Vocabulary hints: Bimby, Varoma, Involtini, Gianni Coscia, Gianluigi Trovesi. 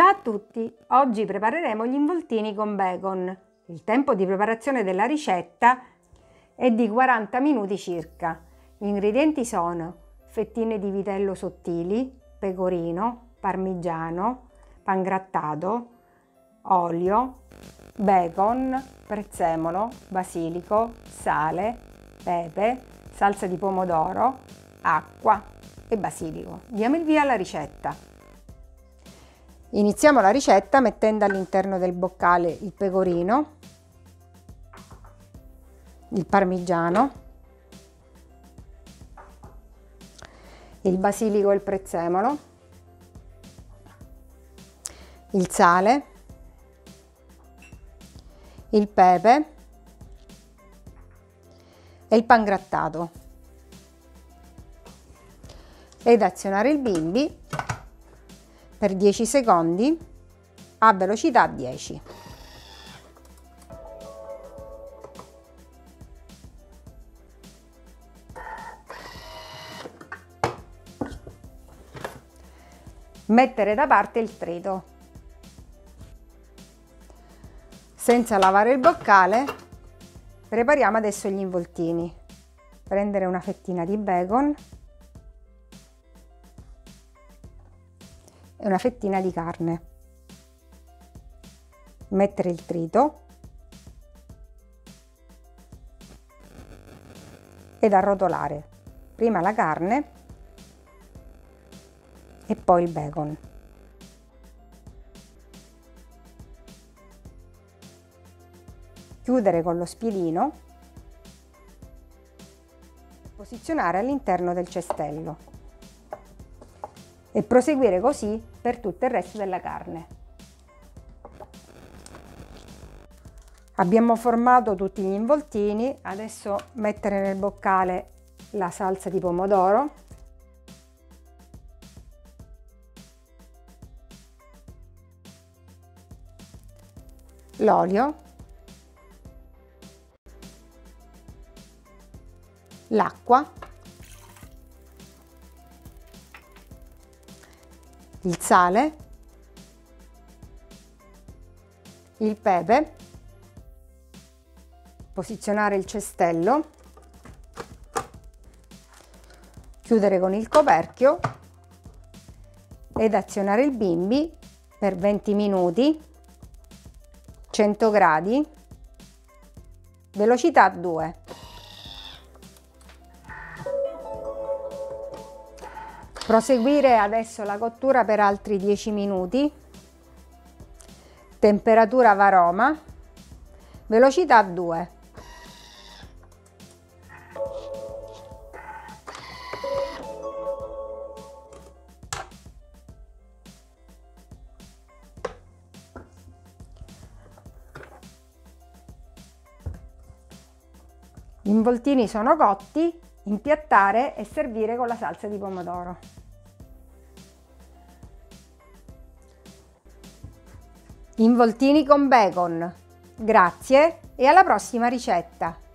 Ciao a tutti! Oggi prepareremo gli involtini con bacon. Il tempo di preparazione della ricetta è di 40 minuti circa. Gli ingredienti sono fettine di vitello sottili, pecorino, parmigiano, pangrattato, olio, bacon, prezzemolo, basilico, sale, pepe, salsa di pomodoro, acqua e basilico. Diamo il via alla ricetta. Iniziamo la ricetta mettendo all'interno del boccale il pecorino, il parmigiano, il basilico e il prezzemolo, il sale, il pepe e il pangrattato ed azionare il bimby per 10 secondi a velocità 10. Mettere da parte il trito. Senza lavare il boccale, prepariamo adesso gli involtini. Prendere una fettina di bacon e una fettina di carne, mettere il trito ed arrotolare prima la carne e poi il bacon. Chiudere con lo spiedino e posizionare all'interno del cestello. E proseguire così per tutto il resto della carne. Abbiamo formato tutti gli involtini, adesso mettere nel boccale la salsa di pomodoro, l'olio, l'acqua, il sale, il pepe, posizionare il cestello, chiudere con il coperchio ed azionare il bimby per 20 minuti, 100 gradi, velocità 2. Proseguire adesso la cottura per altri 10 minuti, temperatura varoma, velocità 2. Gli involtini sono cotti, impiattare e servire con la salsa di pomodoro. Involtini con bacon. Grazie e alla prossima ricetta!